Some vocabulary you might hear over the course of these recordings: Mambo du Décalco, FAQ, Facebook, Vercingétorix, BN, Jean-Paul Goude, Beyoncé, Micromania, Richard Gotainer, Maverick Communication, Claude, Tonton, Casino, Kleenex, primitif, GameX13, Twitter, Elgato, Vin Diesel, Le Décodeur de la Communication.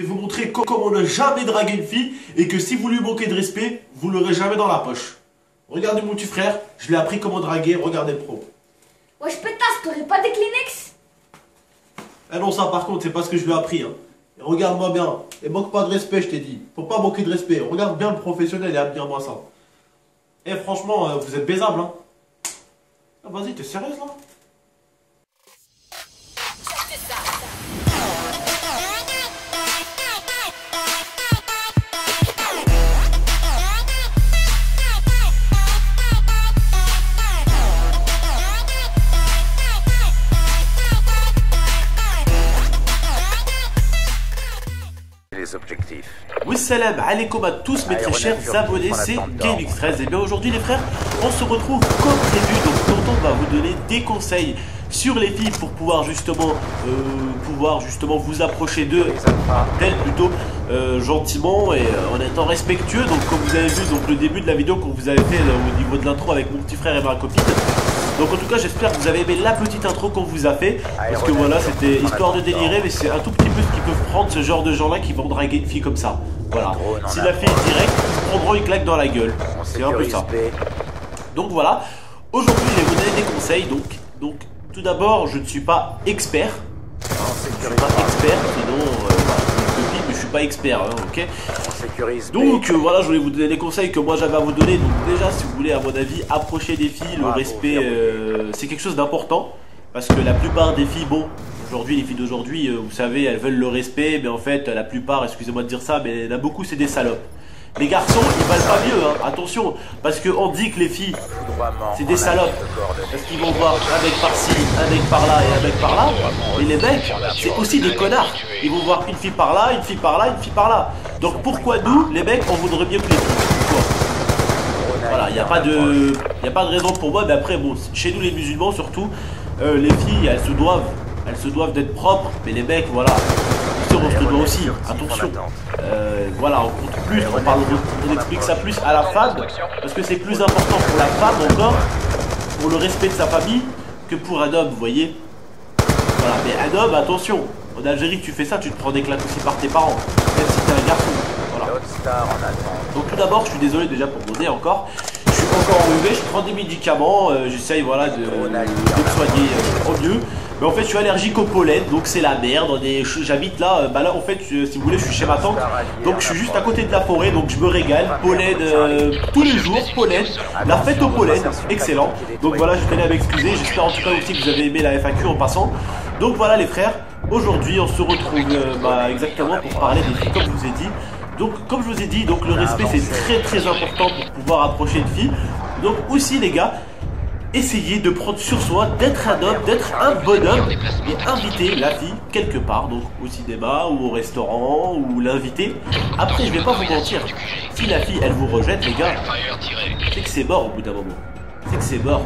Je vais vous montrer comment ne jamais draguer une fille et que si vous lui manquez de respect, vous l'aurez jamais dans la poche. Regardez mon petit frère, je l'ai appris comment draguer, regardez le pro. Wesh pétasse, t'aurais pas des Kleenex? Eh non, ça par contre, c'est pas ce que je lui ai appris. Hein. Regarde-moi bien, et manque pas de respect, je t'ai dit. Faut pas manquer de respect, regarde bien le professionnel et admire-moi ça. Eh franchement, vous êtes baisable, hein. Ah, vas-y, t'es sérieuse là? Objectifs. Oui, salam alaikum à tous mes très chers abonnés, c'est GameX13. Et bien aujourd'hui les frères, on se retrouve comme prévu. Donc Tonton va vous donner des conseils sur les filles pour pouvoir justement vous approcher d'elles plutôt gentiment et en étant respectueux. Donc comme vous avez vu, donc le début de la vidéo qu'on vous avait fait au niveau de l'intro avec mon petit frère et ma copine. Donc en tout cas j'espère que vous avez aimé la petite intro qu'on vous a fait, parce que voilà, c'était histoire de délirer, mais c'est un tout petit peu ce qu'ils peuvent prendre ce genre de gens là qui vont draguer une fille comme ça. Voilà, si la fille est directe, ils prendront une claque dans la gueule, c'est un peu ça. Donc voilà, aujourd'hui je vais vous donner des conseils. Donc tout d'abord, je ne suis pas expert, sinon je suis pas expert, hein, ok. Donc voilà, je voulais vous donner les conseils que moi j'avais à vous donner. Donc déjà, si vous voulez, à mon avis, approcher des filles, le respect, c'est quelque chose d'important, parce que la plupart des filles, bon, aujourd'hui, les filles d'aujourd'hui, vous savez, elles veulent le respect, mais en fait, la plupart, excusez-moi de dire ça, mais il y en a beaucoup, c'est des salopes. Les garçons, ils valent pas mieux, hein, attention, parce qu'on dit que les filles, c'est des salopes, parce qu'ils vont voir un mec par-ci, un mec par-là et un mec par-là, et les mecs, c'est aussi des connards, ils vont voir une fille par-là, une fille par-là, une fille par-là. Donc pourquoi nous, les mecs, on voudrait mieux que les filles? Pourquoi? Voilà, il n'y a pas de raison pour moi, mais après, bon, chez nous les musulmans surtout, les filles, elles se doivent d'être propres, mais les mecs, voilà. On se doit aussi, attention, voilà, on compte plus, on explique ça plus à la femme, parce que c'est plus important pour la femme encore, pour le respect de sa famille, que pour un homme, vous voyez. Voilà, mais un homme, attention, en Algérie tu fais ça, tu te prends des claques aussi par tes parents, même si t'es un garçon, voilà. Donc tout d'abord, je suis désolé déjà pour mon nez encore, je suis encore enlevé, je prends des médicaments, j'essaye, voilà, de me soigner au mieux. Mais en fait, je suis allergique au pollen, donc c'est la merde. J'habite là, bah là en fait, si vous voulez, je suis chez ma tante. Donc je suis juste à côté de la forêt, donc je me régale. Pollen tous les jours, pollen, la fête au pollen, excellent. Donc voilà, je tenais à m'excuser. J'espère en tout cas aussi que vous avez aimé la FAQ en passant. Donc voilà les frères, aujourd'hui on se retrouve exactement pour parler des filles, comme je vous ai dit. Donc comme je vous ai dit, donc le respect c'est très très important pour pouvoir approcher une fille. Donc aussi les gars, essayez de prendre sur soi, d'être un homme, d'être un bonhomme et inviter la fille quelque part, donc au cinéma ou au restaurant ou l'inviter. Après, je vais pas vous mentir, si la fille elle vous rejette, les gars, c'est que c'est mort au bout d'un moment. C'est que c'est mort.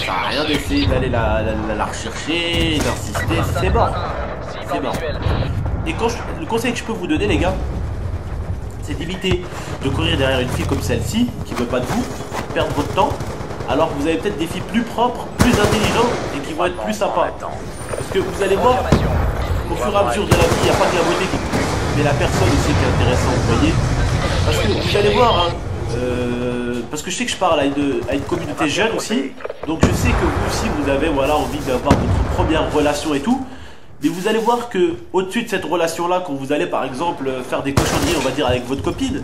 Ça n'a rien d'essayer d'aller la rechercher, d'insister, c'est mort. C'est mort. Et le conseil que je peux vous donner, les gars, c'est d'éviter de courir derrière une fille comme celle-ci qui veut pas de vous, perdre votre temps. Alors que vous avez peut-être des filles plus propres, plus intelligentes et qui vont être plus sympas. Parce que vous allez voir, au fur et à mesure de la vie, il n'y a pas que la beauté qui compte, mais la personne aussi qui est intéressante, vous voyez. Parce que vous allez voir, hein, parce que je sais que je parle à une communauté jeune aussi, donc je sais que vous aussi vous avez, voilà, envie d'avoir votre première relation et tout, mais vous allez voir que au-dessus de cette relation-là, quand vous allez par exemple faire des cochonneries, on va dire, avec votre copine,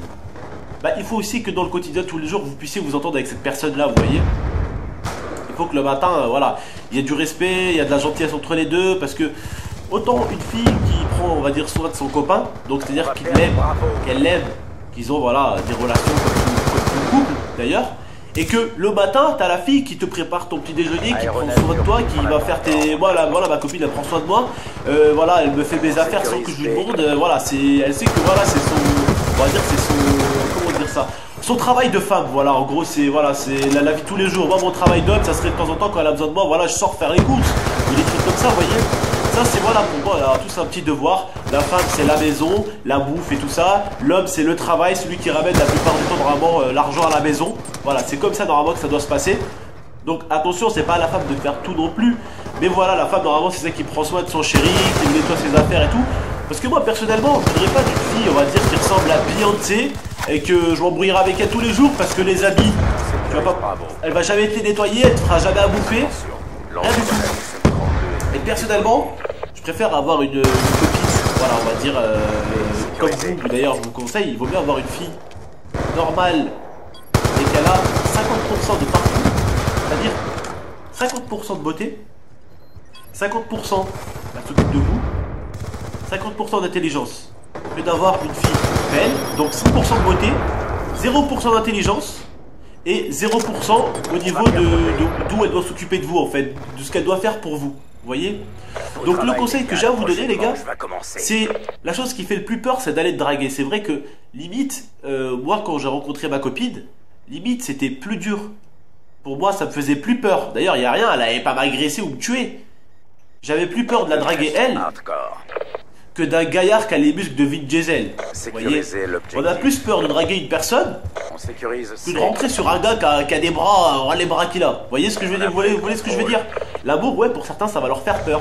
bah, il faut aussi que dans le quotidien, tous les jours, vous puissiez vous entendre avec cette personne-là, vous voyez. Il faut que le matin, voilà, il y a du respect, il y a de la gentillesse entre les deux, parce que autant une fille qui prend, on va dire, soin de son copain, donc c'est-à-dire qu'il l'aime, qu'elle l'aime, qu'ils ont, voilà, des relations comme couple, d'ailleurs, et que le matin, t'as la fille qui te prépare ton petit déjeuner, qui prend soin de toi, qui va faire tes... Voilà, ma copine, elle prend soin de moi, voilà, elle me fait mes affaires sans que je lui demande, voilà, elle sait que, voilà, c'est son... On va dire, c'est son... ça. Son travail de femme, voilà, en gros c'est voilà, la vie de tous les jours. Moi mon travail d'homme, ça serait de temps en temps quand elle a besoin de moi, voilà, je sors faire les courses ou des trucs comme ça, vous voyez. Ça c'est voilà pour moi, alors, tout c'est un petit devoir. La femme c'est la maison, la bouffe et tout ça. L'homme c'est le travail, celui qui ramène la plupart du temps vraiment l'argent à la maison. Voilà, c'est comme ça normalement que ça doit se passer. Donc attention, c'est pas à la femme de faire tout non plus. Mais voilà, la femme normalement c'est celle qui prend soin de son chéri, qui nettoie ses affaires et tout. Parce que moi personnellement je voudrais pas d'une fille on va dire qui ressemble à Beyoncé et que je m'embrouillerai avec elle tous les jours parce que les habits tu vas pas, elle va jamais te les nettoyer, elle te fera jamais à bouffer. Rien du tout. Et personnellement je préfère avoir une copine, voilà on va dire comme vous d'ailleurs je vous conseille, il vaut mieux avoir une fille normale et qu'elle a 50% de partout, c'est-à-dire 50% de beauté, 50% elle s'occupe de vous, 50% d'intelligence. Mais d'avoir une fille belle, donc 100% de beauté, 0% d'intelligence et 0% au niveau d'où elle doit s'occuper de vous en fait, de ce qu'elle doit faire pour vous. Vous voyez? Donc le conseil que j'ai à vous donner les gars, c'est la chose qui fait le plus peur, c'est d'aller te draguer. C'est vrai que limite, moi quand j'ai rencontré ma copine, limite c'était plus dur. Pour moi ça me faisait plus peur. D'ailleurs il n'y a rien, elle n'allait pas m'agresser ou me tuer. J'avais plus peur de la draguer elle que d'un gaillard qui a les muscles de Vin Diesel. Vous voyez, on a plus peur de draguer une personne que de rentrer sur un gars qui a des bras, les bras qu'il a. Vous voyez ce que je veux dire, vous voyez ce que je veux dire? L'amour, ouais, pour certains, ça va leur faire peur.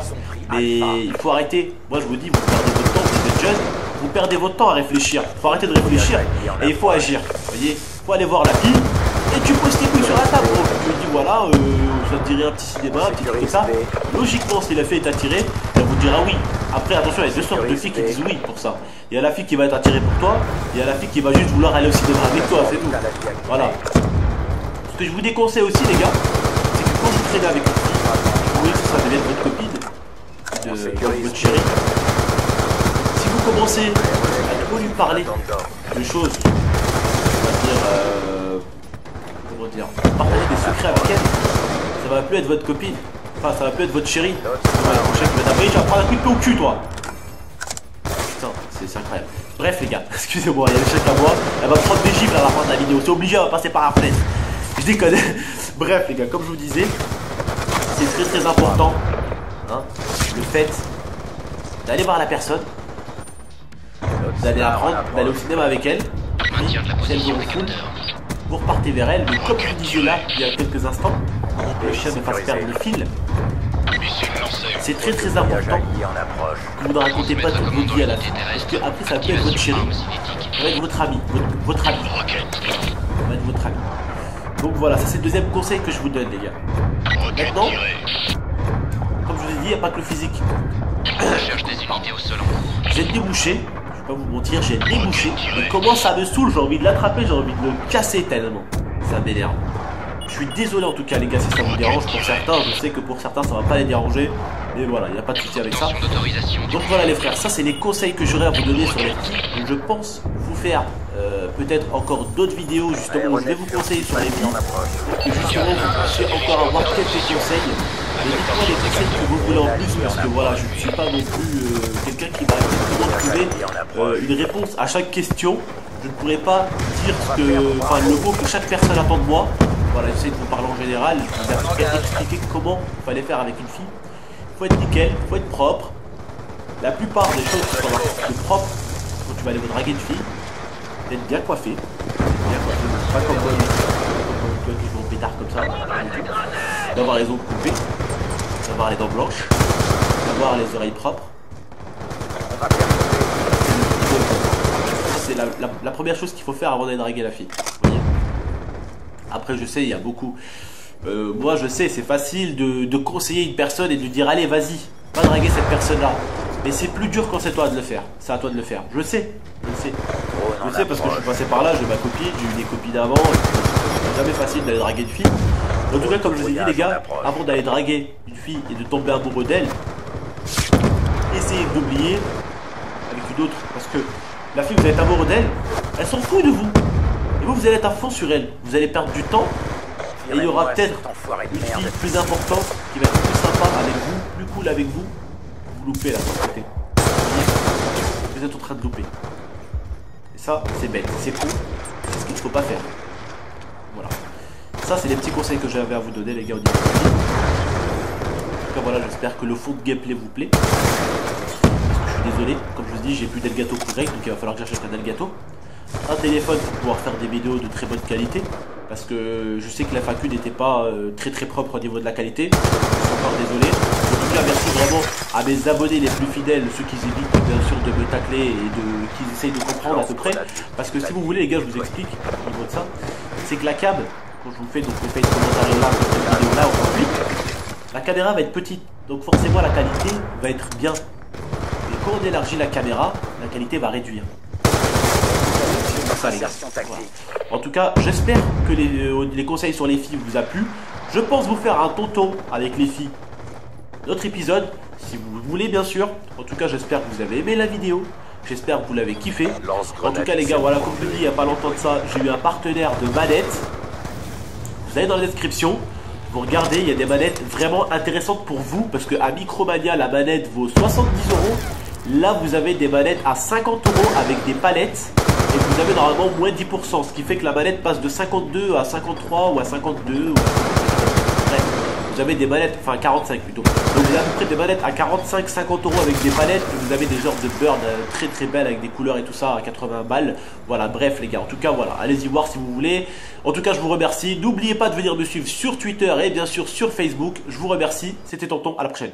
Mais il faut arrêter. Moi, je vous dis, vous perdez votre temps, vous êtes jeune, vous perdez votre temps à réfléchir. Il faut arrêter de réfléchir et il faut agir. Vous voyez, il faut aller voir la fille et tu poses tes couilles sur la table. Gros. Tu lui dis, voilà, ça te dirait un petit cinéma, un petit truc comme ça. Logiquement, si la fille est attirée, elle vous dira oui. Après, attention, il y a deux sortes de filles qui disent oui pour ça. Il y a la fille qui va être attirée pour toi, il y a la fille qui va juste vouloir aller au cinéma avec toi, c'est tout. Voilà. Ce que je vous déconseille aussi, les gars, c'est que quand vous traînez avec une fille, ça devient votre copine, votre chérie. Si vous commencez à trop lui parler de choses, on va dire, partager des secrets avec elle, ça va plus être votre copine, enfin ça va plus être votre chérie. Tu vas prendre un coup de pied au cul, toi. Putain, c'est incroyable. Bref les gars, excusez-moi, il y a le chèque à moi, elle va prendre des gifles à la fin de la vidéo, c'est obligé, elle va passer par la fenêtre. Je déconne. Bref les gars, comme je vous disais, c'est très très important, hein, le fait d'aller voir la personne, d'aller apprendre, d'aller au cinéma avec elle, vous repartez vers elle, mais comme je vous disais là il y a quelques instants, que le chien ne fasse perdre le fil, c'est très très important que vous ne racontez pas tout votre vie à la fin, parce que après ça peut être votre chérie, ça va être votre ami, votre ami. Donc voilà, ça c'est le deuxième conseil que je vous donne les gars. Maintenant, comme je vous ai dit, il n'y a pas que le physique. J'ai débouché, je vais pas vous mentir, j'ai débouché. Et comment ça me saoule, j'ai envie de l'attraper, j'ai envie de le casser tellement. Ça m'énerve. Je suis désolé en tout cas les gars si ça vous dérange pour certains, je sais que pour certains ça va pas les déranger. Mais voilà, il n'y a pas de souci avec ça. Donc voilà les frères, ça c'est les conseils que j'aurais à vous donner sur les filles. Je pense vous faire peut-être encore d'autres vidéos justement où je vais vous conseiller sur les filles. Pour que justement vous puissiez encore avoir quelques conseils. Mais dites-moi les conseils que vous voulez en plus parce que voilà, je ne suis pas non plus quelqu'un qui va exactement trouver une réponse à chaque question. Je ne pourrais pas dire le mot que chaque personne attend de moi. Voilà, j'essaie de vous parler en général, je vais expliquer comment il fallait faire avec une fille. Faut être nickel, faut être propre. La plupart des choses qui sont marquées de propre, quand tu vas aller vous draguer une fille, d'être bien coiffé. Pas comme moi, toi qui joues en pétard comme ça. D'avoir les ongles coupés, d'avoir les dents blanches, d'avoir les oreilles propres. C'est la première chose qu'il faut faire avant d'aller draguer la fille. Après je sais, il y a beaucoup. Moi je sais, c'est facile de conseiller une personne et de dire allez vas-y, va draguer cette personne là. Mais c'est plus dur quand c'est toi de le faire. C'est à toi de le faire. Je sais parce que je suis passé par là, j'ai ma copine, j'ai eu des copines avant. C'est jamais facile d'aller draguer une fille. En tout cas comme je vous ai dit les gars, avant d'aller draguer une fille et de tomber amoureux d'elle, essayez d'oublier avec une autre. Parce que la fille, vous êtes amoureux d'elle, elle s'en fout de vous. Vous allez être à fond sur elle, vous allez perdre du temps et il y aura peut-être une fille plus importante qui va être plus sympa avec vous, plus cool avec vous. Vous loupez la société, vous êtes en train de louper et ça c'est bête, c'est con, c'est ce qu'il ne faut pas faire. Voilà, ça c'est les petits conseils que j'avais à vous donner les gars. En tout cas voilà, j'espère que le fond de gameplay vous plaît. Je suis désolé, comme je vous dis, j'ai plus d'Elgato correct, donc il va falloir que j'achète un Elgato, un téléphone pour pouvoir faire des vidéos de très bonne qualité, parce que je sais que la FAQ n'était pas très très propre au niveau de la qualité. Je suis encore désolé. En tout cas, remercie vraiment à mes abonnés les plus fidèles, ceux qui évitent bien sûr de me tacler et qui essayent de comprendre à peu près. Parce que si vous voulez les gars, je vous explique au niveau de ça. C'est que la cam, quand je vous fais donc le fait de commentaire là pour cette vidéo là aujourd'hui, la caméra va être petite, donc forcément la qualité va être bien. Et quand on élargit la caméra, la qualité va réduire. Ça, les gars. Voilà. En tout cas, j'espère que les conseils sur les filles vous a plu. Je pense vous faire un tonton avec les filles d'autres épisodes, si vous voulez bien sûr. En tout cas, j'espère que vous avez aimé la vidéo. J'espère que vous l'avez kiffé. En tout cas, les gars, voilà, comme je vous dis, il n'y a pas longtemps de ça, j'ai eu un partenaire de manettes. Vous allez dans la description, vous regardez, il y a des manettes vraiment intéressantes pour vous. Parce qu'à Micromania, la manette vaut 70 €. Là, vous avez des manettes à 50 € avec des palettes. Et vous avez normalement moins 10%, ce qui fait que la manette passe de 52 à 53 ou à 52. Bref, vous avez des manettes, enfin 45 plutôt. Donc vous avez à peu près des manettes à 45-50 € avec des palettes. Vous avez des genres de bird très très belles avec des couleurs et tout ça à 80 balles. Voilà, bref les gars, en tout cas voilà, allez-y voir si vous voulez. En tout cas je vous remercie, n'oubliez pas de venir me suivre sur Twitter et bien sûr sur Facebook. Je vous remercie, c'était Tonton, à la prochaine.